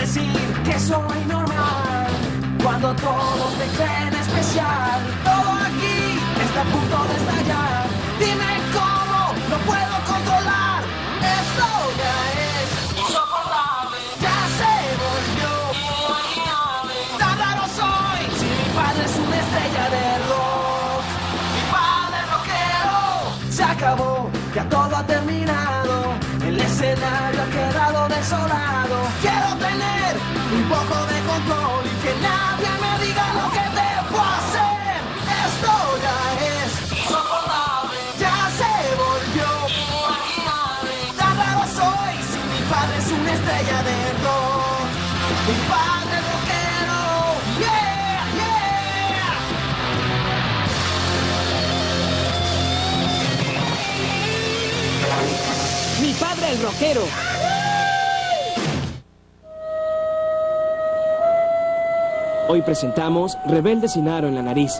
decir que soy normal cuando todos te creen especial. Todo aquí está a punto de estallar. Dime cómo lo puedo controlar. Esto ya es insoportable. Ya se volvió insoportable. Tan raro soy. Si mi padre es una estrella de rock, mi padre es rockero. Se acabó, ya todo ha terminado. El escenario ha quedado desolado. Quiero tener un poco de control y que nadie me diga lo que debo hacer. Esto ya es insoportable. Ya se volvió insoportable. Tan raro soy. Si mi padre es una estrella de rock, mi padre es rockero. Yeah, yeah. Mi padre el rockero. Hoy presentamos Rebelde sin aro en la nariz.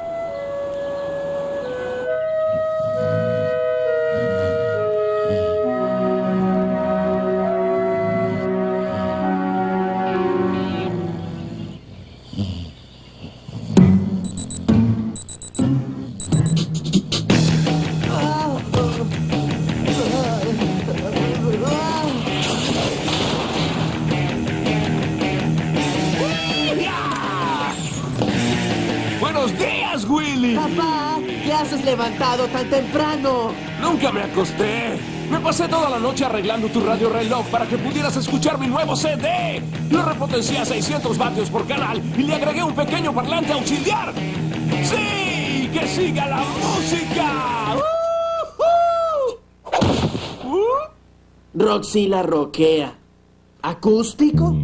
Tan temprano. Nunca me acosté. Me pasé toda la noche arreglando tu radio reloj para que pudieras escuchar mi nuevo CD. Lo repotencié a 600 vatios por canal y le agregué un pequeño parlante auxiliar. ¡Sí! ¡Que siga la música! Roxy la roquea. ¿Acústico?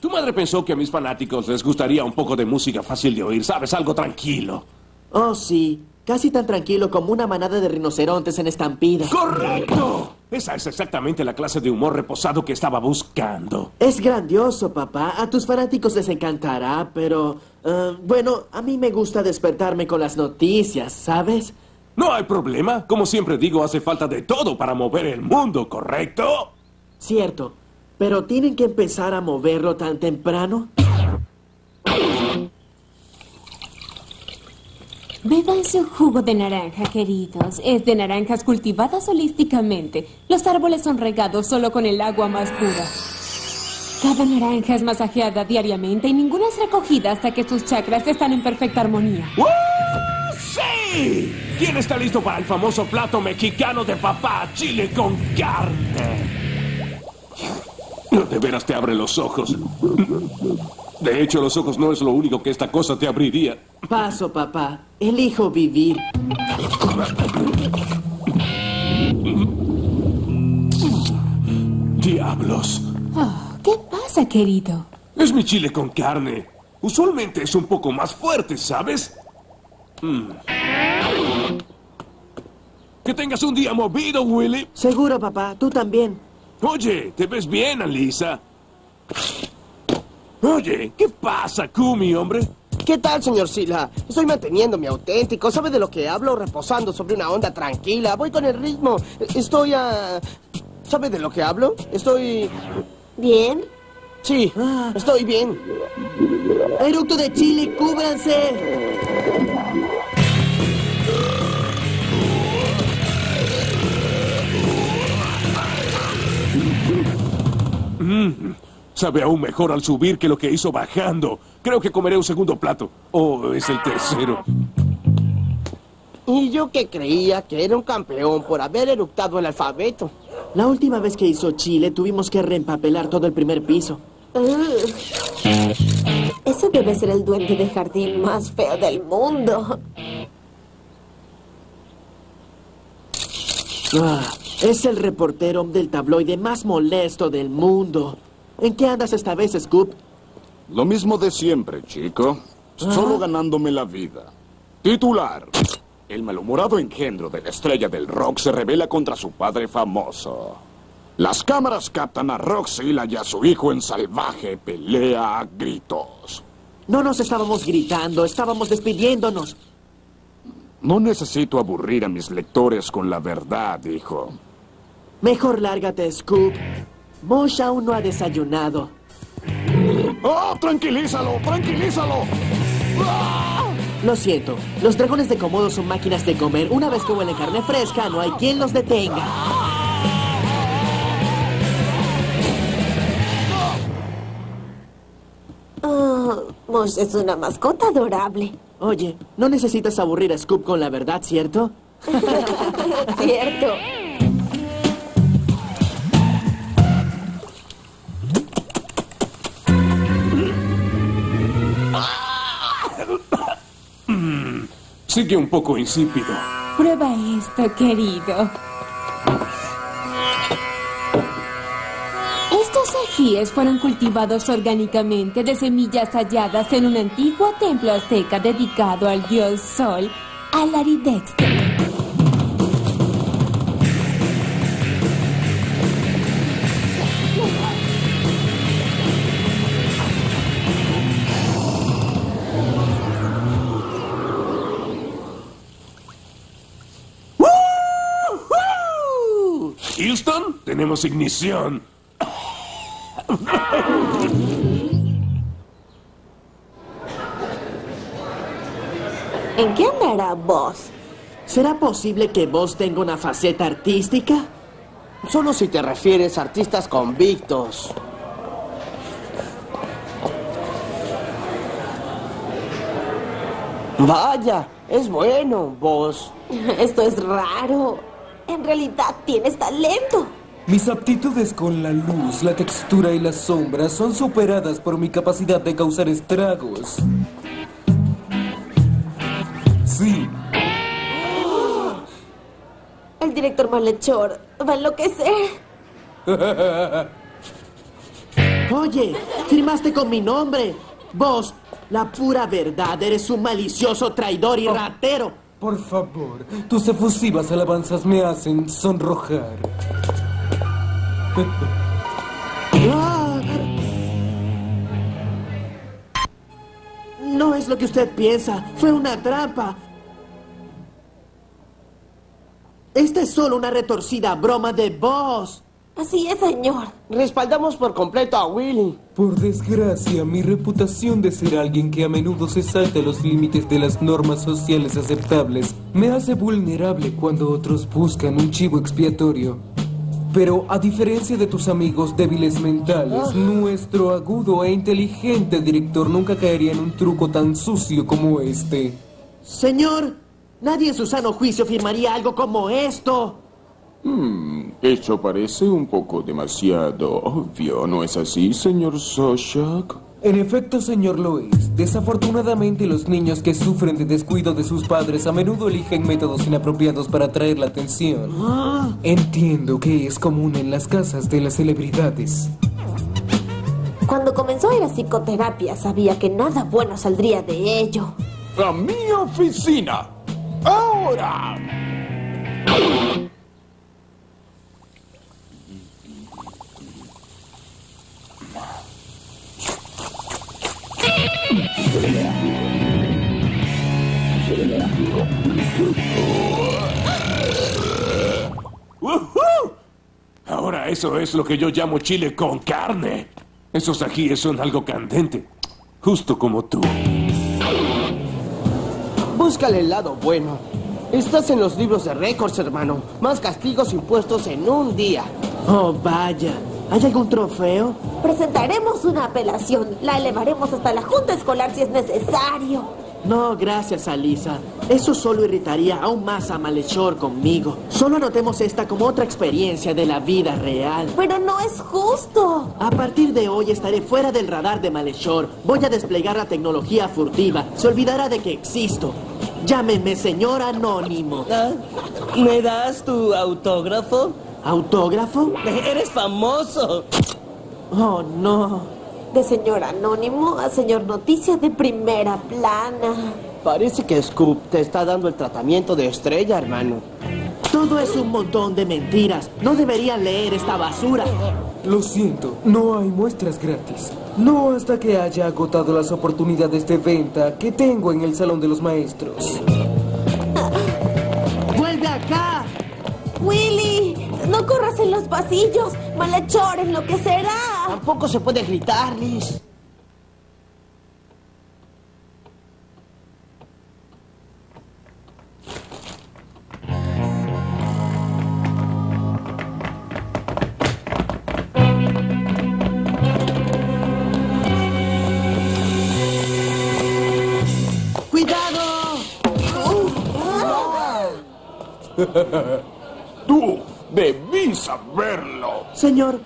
Tu madre pensó que a mis fanáticos les gustaría un poco de música fácil de oír, ¿sabes? Algo tranquilo. Oh, sí. Casi tan tranquilo como una manada de rinocerontes en estampida. ¡Correcto! Esa es exactamente la clase de humor reposado que estaba buscando. Es grandioso, papá. A tus fanáticos les encantará, pero... bueno, a mí me gusta despertarme con las noticias, ¿sabes? No hay problema. Como siempre digo, hace falta de todo para mover el mundo, ¿correcto? Cierto. Pero tienen que empezar a moverlo tan temprano. Beban su jugo de naranja, queridos. Es de naranjas cultivadas holísticamente. Los árboles son regados solo con el agua más pura. Cada naranja es masajeada diariamente y ninguna es recogida hasta que sus chakras están en perfecta armonía. ¡Sí! ¿Quién está listo para el famoso plato mexicano de papá? Chile con carne. No, de veras te abre los ojos. De hecho, los ojos no es lo único que esta cosa te abriría. Paso, papá. Elijo vivir. Diablos. Oh, ¿qué pasa, querido? Es mi chile con carne. Usualmente es un poco más fuerte, ¿sabes? Que tengas un día movido, Willy. Seguro, papá. Tú también. Oye, te ves bien, Alisa. Oye, ¿qué pasa, Kumi, hombre? ¿Qué tal, señor Zilla? Estoy manteniéndome auténtico. ¿Sabe de lo que hablo? Reposando sobre una onda tranquila. Voy con el ritmo. Estoy a... ¿Sabe de lo que hablo? Estoy... ¿Bien? Sí, estoy bien. Eructo de chile, cúbranse. Sabe aún mejor al subir que lo que hizo bajando. Creo que comeré un segundo plato. Oh, es el tercero. Y yo que creía que era un campeón por haber eructado el alfabeto. La última vez que hizo chile tuvimos que reempapelar todo el primer piso. Eso debe ser el duende de jardín más feo del mundo. Es el reportero del tabloide más molesto del mundo. ¿En qué andas esta vez, Scoop? Lo mismo de siempre, chico. Solo ganándome la vida. Titular. El malhumorado engendro de la estrella del rock se rebela contra su padre famoso. Las cámaras captan a Rock Zilla y a su hijo en salvaje pelea a gritos. No nos estábamos gritando, estábamos despidiéndonos. No necesito aburrir a mis lectores con la verdad, hijo. Mejor lárgate, Scoop. Mosh aún no ha desayunado. ¡Oh, tranquilízalo! ¡Tranquilízalo! ¡Ah! Lo siento, los dragones de Komodo son máquinas de comer. Una vez que huelen carne fresca, no hay quien los detenga. Oh, Mosh es una mascota adorable. Oye, no necesitas aburrir a Scoop con la verdad, ¿cierto? Cierto. Sigue un poco insípido. Prueba esto, querido. Estos ajíes fueron cultivados orgánicamente de semillas halladas en un antiguo templo azteca dedicado al dios Sol, Alaridextra. Houston, tenemos ignición. ¿En qué andará vos? ¿Será posible que vos tenga una faceta artística? Solo si te refieres a artistas convictos. Vaya, es bueno, vos. Esto es raro. En realidad tienes talento. Mis aptitudes con la luz, la textura y las sombras son superadas por mi capacidad de causar estragos. Sí. ¡Oh! El director Malhechor va a enloquecer. Oye, firmaste con mi nombre. Vos, la pura verdad, eres un malicioso traidor y ratero. Por favor, tus efusivas alabanzas me hacen sonrojar. No es lo que usted piensa. Fue una trampa. Esta es solo una retorcida broma de vos. Así es, señor. Respaldamos por completo a Willy. Por desgracia, mi reputación de ser alguien que a menudo se salta los límites de las normas sociales aceptables me hace vulnerable cuando otros buscan un chivo expiatorio. Pero a diferencia de tus amigos débiles mentales, nuestro agudo e inteligente director nunca caería en un truco tan sucio como este. Señor, nadie en su sano juicio firmaría algo como esto. Eso parece un poco demasiado obvio, ¿no es así, señor Zoshak? En efecto, señor Lloyd. Desafortunadamente, los niños que sufren de descuido de sus padres a menudo eligen métodos inapropiados para atraer la atención. Entiendo que es común en las casas de las celebridades. Cuando comenzó a ir a psicoterapia, sabía que nada bueno saldría de ello. ¡A mi oficina! ¡Ahora! Ahora eso es lo que yo llamo chile con carne. Esos ajíes son algo candente, justo como tú. Búscale el lado bueno. Estás en los libros de récords, hermano. Más castigos impuestos en un día. Oh, vaya. ¿Hay algún trofeo? Presentaremos una apelación. La elevaremos hasta la junta escolar si es necesario. No, gracias, Alisa. Eso solo irritaría aún más a Malhechor conmigo. Solo anotemos esta como otra experiencia de la vida real. Pero no es justo. A partir de hoy estaré fuera del radar de Malhechor. Voy a desplegar la tecnología furtiva. Se olvidará de que existo. Llámeme señor anónimo. ¿Me das tu autógrafo? ¿Autógrafo? ¡Eres famoso! Oh, no. De señor anónimo a señor noticia de primera plana. Parece que Scoop te está dando el tratamiento de estrella, hermano. Todo es un montón de mentiras. No deberían leer esta basura. Lo siento, no hay muestras gratis. No hasta que haya agotado las oportunidades de venta que tengo en el salón de los maestros. ¡Vuelve acá! ¡Willy! ¡No corras en los pasillos! ¡Malhechor enloquecerá! Tampoco se puede gritar, Liz. Tú debís saberlo. Señor,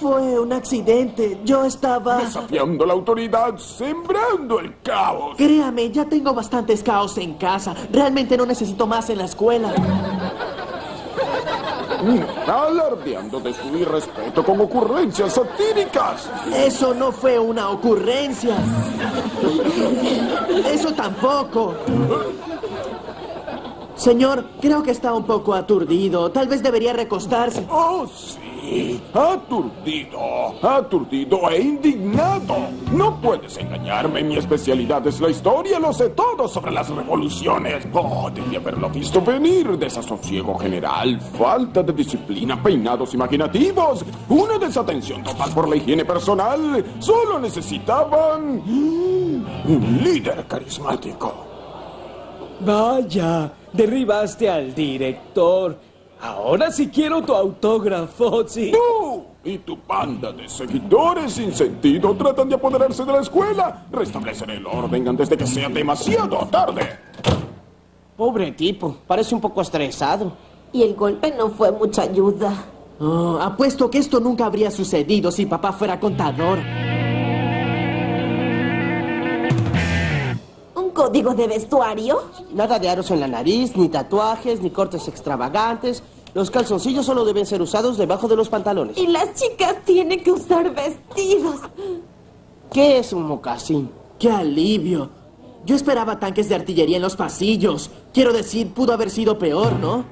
fue un accidente. Yo estaba... desafiando la autoridad, sembrando el caos. Créame, ya tengo bastantes caos en casa. Realmente no necesito más en la escuela. Alardeando de su irrespeto con ocurrencias satíricas. Eso no fue una ocurrencia. Eso tampoco. Señor, creo que está un poco aturdido. Tal vez debería recostarse. Oh, sí. Aturdido. Aturdido e indignado. No puedes engañarme. Mi especialidad es la historia. Lo sé todo sobre las revoluciones. Oh, debí haberlo visto venir. Desasosiego general. Falta de disciplina. Peinados imaginativos. Una desatención total por la higiene personal. Solo necesitaban... un líder carismático. Vaya... derribaste al director. Ahora sí quiero tu autógrafo, sí. ¡Tú! Y tu banda de seguidores sin sentido tratan de apoderarse de la escuela. Restablecer el orden antes de que sea demasiado tarde. Pobre tipo, parece un poco estresado. Y el golpe no fue mucha ayuda. Oh, apuesto que esto nunca habría sucedido si papá fuera contador. ¿Código de vestuario? Nada de aros en la nariz, ni tatuajes, ni cortes extravagantes. Los calzoncillos solo deben ser usados debajo de los pantalones. Y las chicas tienen que usar vestidos. ¿Qué es un mocasín? ¡Qué alivio! Yo esperaba tanques de artillería en los pasillos. Quiero decir, pudo haber sido peor, ¿no?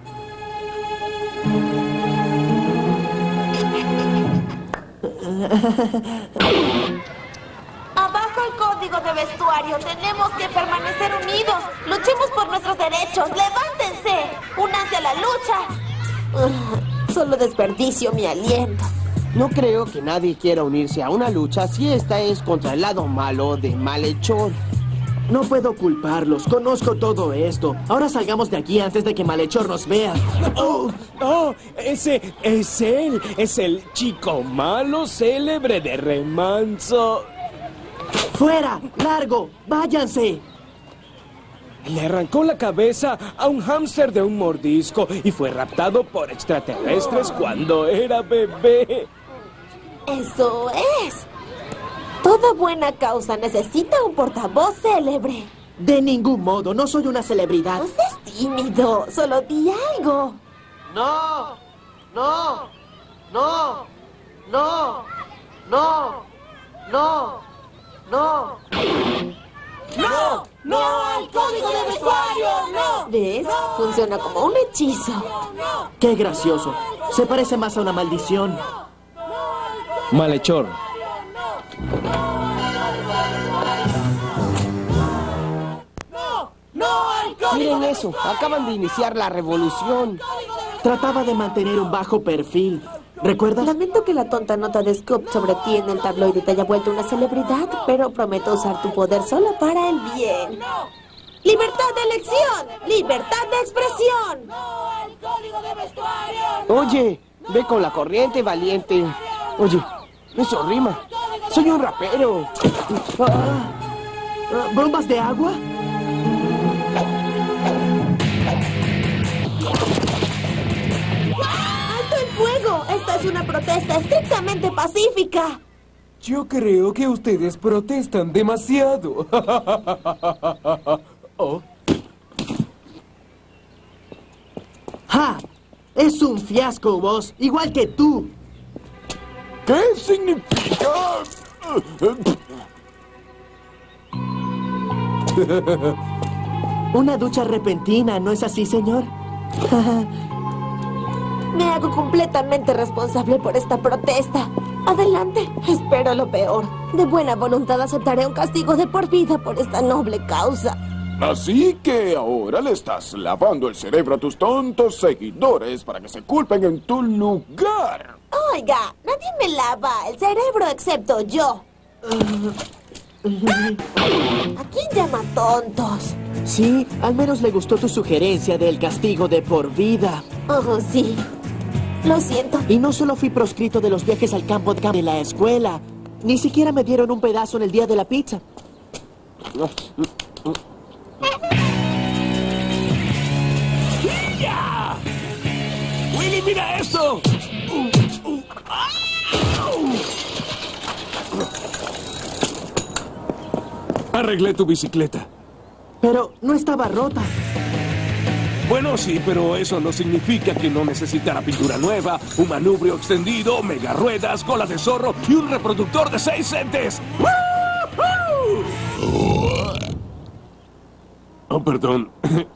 Código de vestuario, tenemos que permanecer unidos. Luchemos por nuestros derechos. ¡Levántense! ¡Únanse a la lucha! Solo desperdicio mi aliento. No creo que nadie quiera unirse a una lucha si esta es contra el lado malo de Malhechor. No puedo culparlos, conozco todo esto. Ahora salgamos de aquí antes de que Malhechor nos vea. ¡Oh! ¡Oh! ¡Ese es él! ¡Es el chico malo célebre de remanso! ¡Fuera! ¡Largo! ¡Váyanse! Le arrancó la cabeza a un hámster de un mordisco y fue raptado por extraterrestres cuando era bebé. ¡Eso es! Toda buena causa necesita un portavoz célebre. De ningún modo, no soy una celebridad. No seas tímido, solo di algo. ¡No! ¡No! ¡No! ¡No! ¡No! ¡No! ¡No! ¡No! ¡No al código de vestuario! ¡No! ¿Ves? Funciona como un hechizo. ¡Qué gracioso! Se parece más a una maldición. Malhechor. ¡No! ¡No al código de vestuario! Miren eso, acaban de iniciar la revolución. Trataba de mantener un bajo perfil. ¿Recuerdas? Lamento que la tonta nota de Scoop sobre ti en el tabloide te haya vuelto una celebridad, pero prometo usar tu poder solo para el bien. ¡Libertad de elección! ¡Libertad de expresión! ¡No al código de vestuario! Oye, ve con la corriente, valiente. Oye, eso rima. Soy un rapero. ¿Bombas de agua? Esta es una protesta estrictamente pacífica. Yo creo que ustedes protestan demasiado. Oh. ¡Ja! Es un fiasco, vos, igual que tú. ¿Qué significa? Una ducha repentina, ¿no es así, señor? Me hago completamente responsable por esta protesta. Adelante, espero lo peor. De buena voluntad aceptaré un castigo de por vida por esta noble causa. Así que ahora le estás lavando el cerebro a tus tontos seguidores para que se culpen en tu lugar. Oiga, nadie me lava el cerebro excepto yo. ¿A quién llama tontos? Sí, al menos le gustó tu sugerencia del castigo de por vida. Oh, sí. Lo siento. Y no solo fui proscrito de los viajes al campo de la escuela. Ni siquiera me dieron un pedazo en el día de la pizza. ¡Ya! ¡Sí, mira eso! Arreglé tu bicicleta. Pero no estaba rota. Bueno, sí, pero eso no significa que no necesitara pintura nueva, un manubrio extendido, mega ruedas, cola de zorro y un reproductor de 6 centes. Oh, perdón.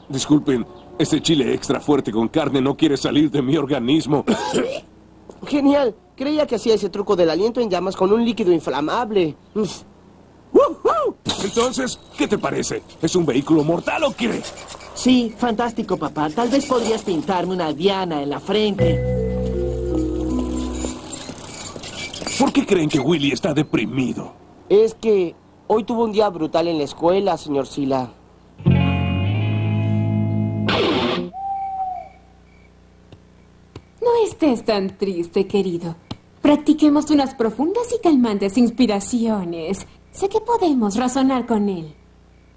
Disculpen, este chile extra fuerte con carne no quiere salir de mi organismo. Genial. Creía que hacía ese truco del aliento en llamas con un líquido inflamable. Uf. Entonces, ¿qué te parece? ¿Es un vehículo mortal o qué? Sí, fantástico, papá. Tal vez podrías pintarme una diana en la frente. ¿Por qué creen que Willy está deprimido? Es que hoy tuvo un día brutal en la escuela, señor Zilla. No estés tan triste, querido. Practiquemos unas profundas y calmantes inspiraciones. Sé que podemos razonar con él.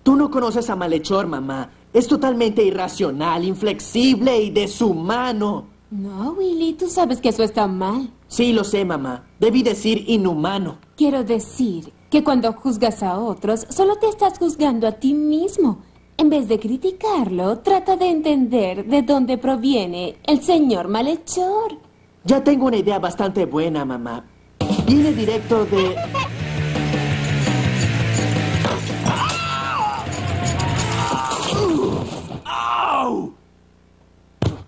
Tú no conoces a Malhechor, mamá. Es totalmente irracional, inflexible y deshumano. No, Willy, tú sabes que eso está mal. Sí, lo sé, mamá. Debí decir inhumano. Quiero decir que cuando juzgas a otros, solo te estás juzgando a ti mismo. En vez de criticarlo, trata de entender de dónde proviene el señor Malhechor. Ya tengo una idea bastante buena, mamá. Viene directo de...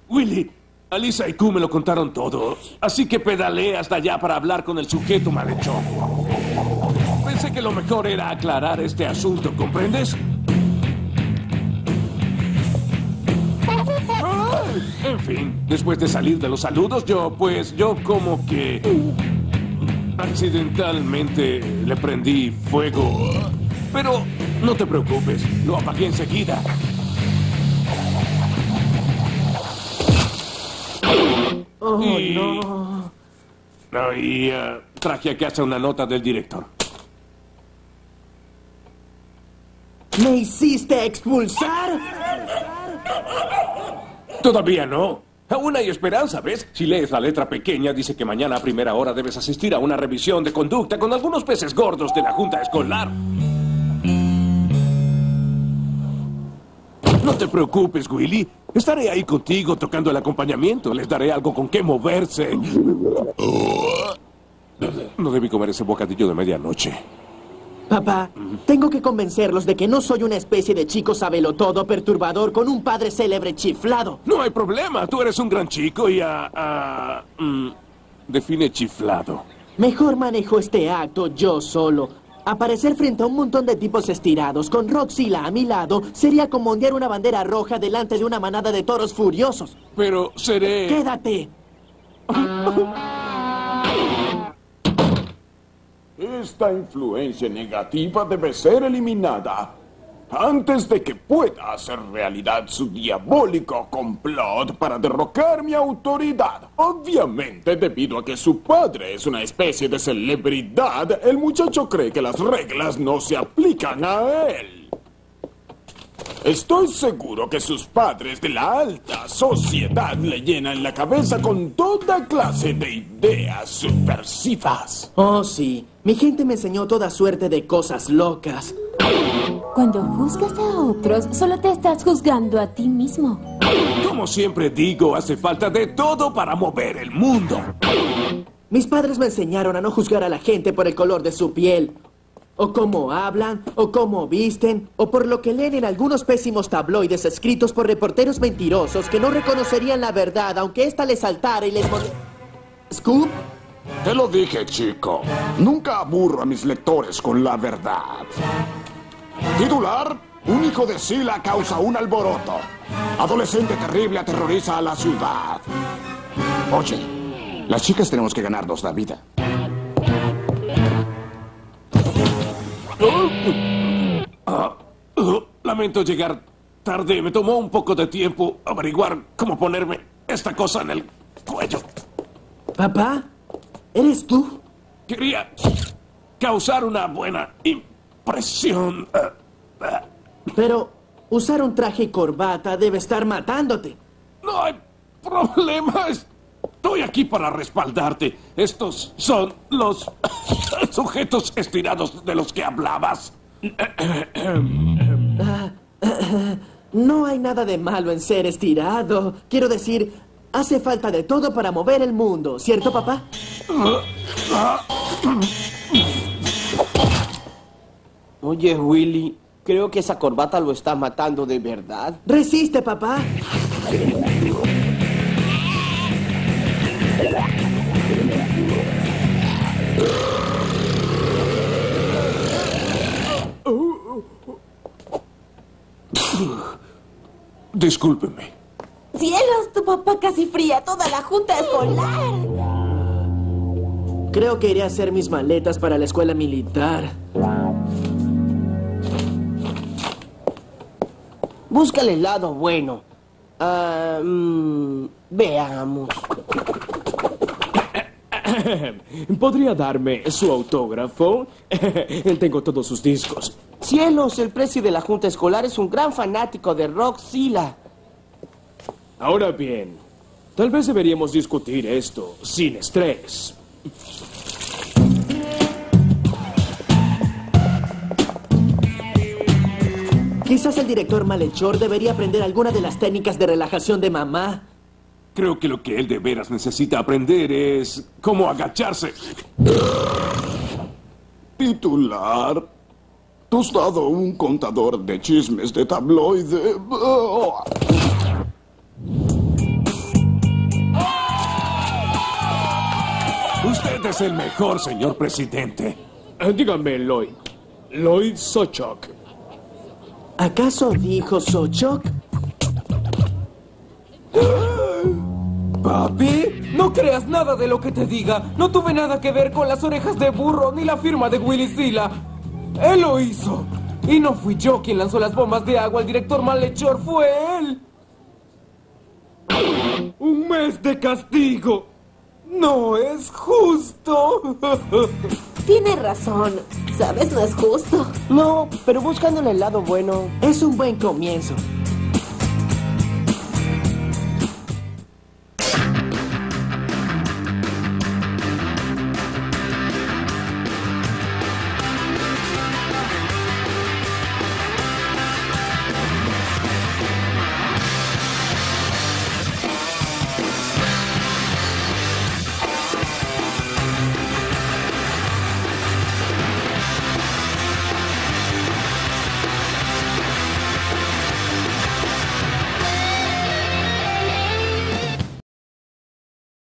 Willy, Alisa y Q me lo contaron todo, así que pedaleé hasta allá para hablar con el sujeto malhechor. Pensé que lo mejor era aclarar este asunto, ¿comprendes? En fin, después de salir de los saludos, yo como que... accidentalmente le prendí fuego. Pero no te preocupes, lo apagué enseguida. Oh, y... no. Traje a casa una nota del director. ¿Me hiciste expulsar? Todavía no. Aún hay esperanza, ¿ves? Si lees la letra pequeña, dice que mañana a primera hora debes asistir a una revisión de conducta con algunos peces gordos de la junta escolar. No te preocupes, Willy. Estaré ahí contigo tocando el acompañamiento. Les daré algo con qué moverse. No debí comer ese bocadillo de medianoche. Papá, tengo que convencerlos de que no soy una especie de chico sabelotodo perturbador con un padre célebre chiflado. No hay problema. Tú eres un gran chico y define chiflado. Mejor manejo este acto yo solo. Aparecer frente a un montón de tipos estirados con Rock Zilla a mi lado sería como ondear una bandera roja delante de una manada de toros furiosos. Pero seré... ¡Quédate! Esta influencia negativa debe ser eliminada antes de que pueda hacer realidad su diabólico complot para derrocar mi autoridad. Obviamente, debido a que su padre es una especie de celebridad, el muchacho cree que las reglas no se aplican a él. Estoy seguro que sus padres de la alta sociedad le llenan la cabeza con toda clase de ideas subversivas. Oh, sí. Mi gente me enseñó toda suerte de cosas locas. Cuando juzgas a otros, solo te estás juzgando a ti mismo. Como siempre digo, hace falta de todo para mover el mundo. Mis padres me enseñaron a no juzgar a la gente por el color de su piel, o cómo hablan, o cómo visten, o por lo que leen en algunos pésimos tabloides escritos por reporteros mentirosos que no reconocerían la verdad, aunque ésta les saltara y les... ¿Scoop? Te lo dije, chico. Nunca aburro a mis lectores con la verdad. Titular, un hijo de Zilla causa un alboroto. Adolescente terrible aterroriza a la ciudad. Oye, las chicas tenemos que ganarnos la vida. Lamento llegar tarde. Me tomó un poco de tiempo averiguar cómo ponerme esta cosa en el cuello. ¿Papá? ¿Eres tú? Quería causar una buena impresión. Pero usar un traje y corbata debe estar matándote. No hay problema, Estoy aquí para respaldarte. Estos son los sujetos estirados de los que hablabas. No hay nada de malo en ser estirado. Quiero decir, hace falta de todo para mover el mundo, ¿cierto, papá? Oye, Willy, creo que esa corbata lo está matando de verdad. ¡Resiste, papá! Discúlpeme. ¡Cielos! Tu papá casi fría toda la junta escolar. Creo que iré a hacer mis maletas para la escuela militar. Búscale el lado bueno. Veamos. ¿Podría darme su autógrafo? Tengo todos sus discos. Cielos, el presi de la junta escolar es un gran fanático de Rock Zilla. Ahora bien, tal vez deberíamos discutir esto sin estrés. Quizás el director Malhechor debería aprender alguna de las técnicas de relajación de mamá. Creo que lo que él de veras necesita aprender es cómo agacharse. Titular, ¿tú has dado un contador de chismes de tabloide? Usted es el mejor, señor presidente. Dígame, Lloyd. Lloyd Zoshak. ¿Acaso dijo Zoshak? Papi, no creas nada de lo que te diga. No tuve nada que ver con las orejas de burro ni la firma de Willy Zilla. Él lo hizo. Y no fui yo quien lanzó las bombas de agua al director Malhechor, fue él. Un mes de castigo. No es justo. Tienes razón. ¿Sabes? No es justo. No, pero buscándole el lado bueno, es un buen comienzo.